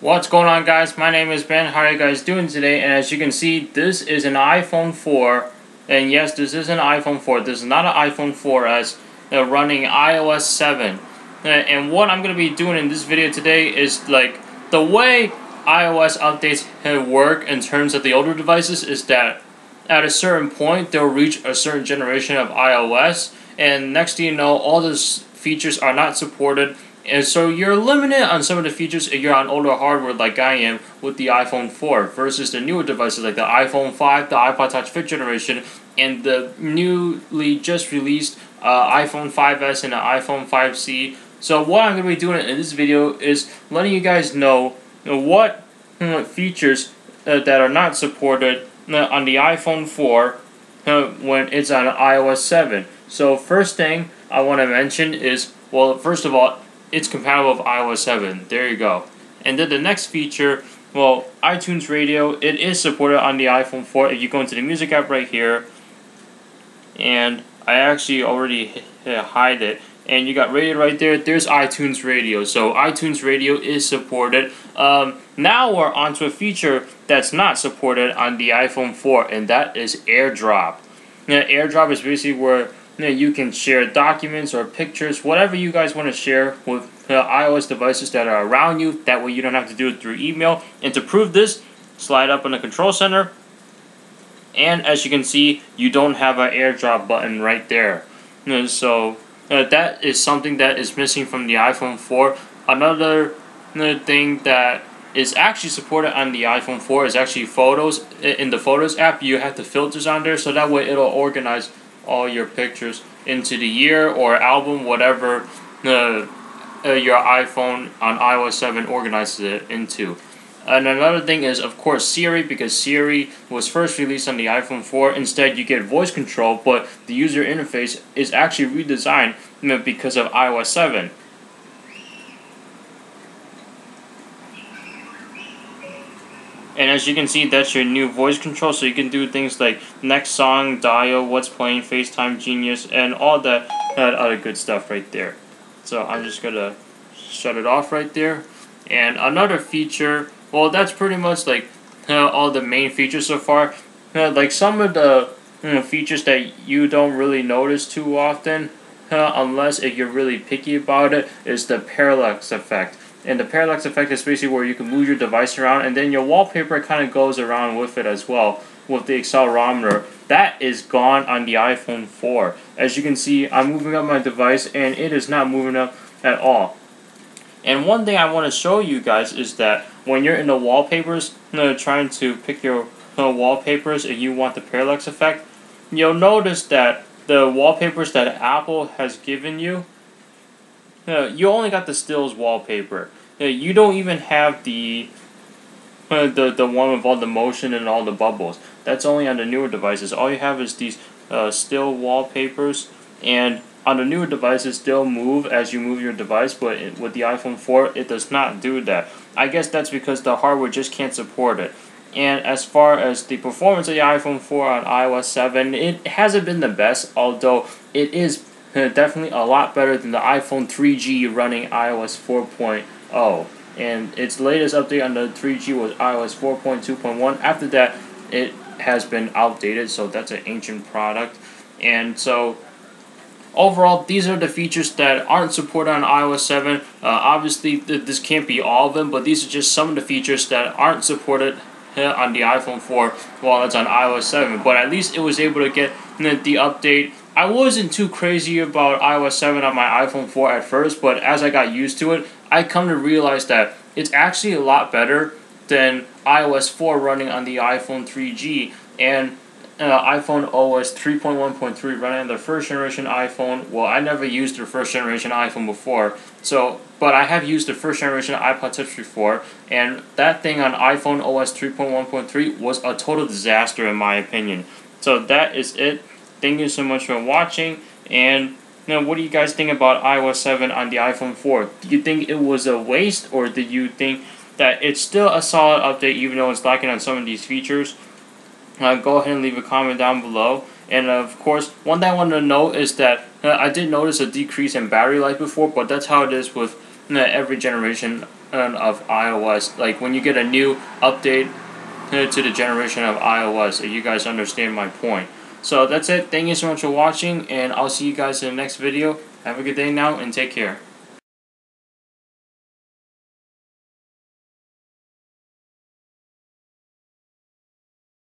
What's going on, guys? My name is Ben. How are you guys doing today? And as you can see, this is an iPhone 4. And yes, this is an iPhone 4. This is not an iPhone 4S. They're running iOS 7. And what I'm going to be doing in this video today is like the way iOS updates work in terms of the older devices is that at a certain point, they'll reach a certain generation of iOS. And next thing you know, all those features are not supported. And so you're limited on some of the features if you're on older hardware like I am with the iPhone 4 versus the newer devices like the iPhone 5, the iPod Touch 5th generation, and the newly just released iPhone 5S and the iPhone 5C. So what I'm going to be doing in this video is letting you guys know what features that are not supported on the iPhone 4 when it's on iOS 7. So first thing I want to mention is, well, first of all, it's compatible with iOS 7. There you go. And then the next feature, well, iTunes Radio, it is supported on the iPhone 4. If you go into the music app right here, and I actually already hide it, and you got radio right there. There's iTunes Radio. So iTunes Radio is supported. Now we're onto a feature that's not supported on the iPhone 4, and that is AirDrop. Now, AirDrop is basically where you can share documents or pictures, whatever you guys want to share with iOS devices that are around you. That way you don't have to do it through email. And to prove this, slide up in the control center. And as you can see, you don't have an AirDrop button right there. So that is something that is missing from the iPhone 4. Another thing that is actually supported on the iPhone 4 is actually photos. In the Photos app, you have the filters on there, so that way it'll organize all your pictures into the year or album, whatever your iPhone on iOS 7 organizes it into. And another thing is, of course, Siri, because Siri was first released on the iPhone 4. Instead, you get voice control, but the user interface is actually redesigned because of iOS 7. And as you can see, that's your new voice control, so you can do things like next song, dial, what's playing, FaceTime, Genius, and all that other good stuff right there. So I'm just going to shut it off right there. And another feature, well, that's pretty much like all the main features so far. Like some of the features that you don't really notice too often, unless if you're really picky about it, is the parallax effect. And the parallax effect is basically where you can move your device around, and then your wallpaper kind of goes around with it as well, with the accelerometer. That is gone on the iPhone 4. As you can see, I'm moving up my device, and it is not moving up at all. And one thing I want to show you guys is that when you're in the wallpapers, trying to pick your wallpapers, and you want the parallax effect, you'll notice that the wallpapers that Apple has given you, you only got the stills wallpaper. You don't even have the one with all the motion and all the bubbles. That's only on the newer devices. All you have is these still wallpapers, and on the newer devices they'll move as you move your device, but with the iPhone 4 it does not do that. I guess that's because the hardware just can't support it. And as far as the performance of the iPhone 4 on iOS 7, it hasn't been the best, although it is definitely a lot better than the iPhone 3G running iOS 4.0. And its latest update on the 3G was iOS 4.2.1. After that, it has been outdated, so that's an ancient product. And so, overall, these are the features that aren't supported on iOS 7. Obviously, this can't be all of them, but these are just some of the features that aren't supported on the iPhone 4 while it's on iOS 7. But at least it was able to get the update. I wasn't too crazy about iOS 7 on my iPhone 4 at first, but as I got used to it, I come to realize that it's actually a lot better than iOS 4 running on the iPhone 3G and iPhone OS 3.1.3 running on the first generation iPhone. Well, I never used the first generation iPhone before, so but I have used the first generation iPod Touch before, and that thing on iPhone OS 3.1.3 was a total disaster in my opinion. So that is it. Thank you so much for watching, and now what do you guys think about iOS 7 on the iPhone 4? Do you think it was a waste, or do you think that it's still a solid update even though it's lacking on some of these features? Go ahead and leave a comment down below. And of course, one thing I wanted to know is that I did notice a decrease in battery life before, but that's how it is with every generation of iOS. Like when you get a new update to the generation of iOS, if you guys understand my point. So that's it. Thank you so much for watching, and I'll see you guys in the next video. Have a good day now, and take care.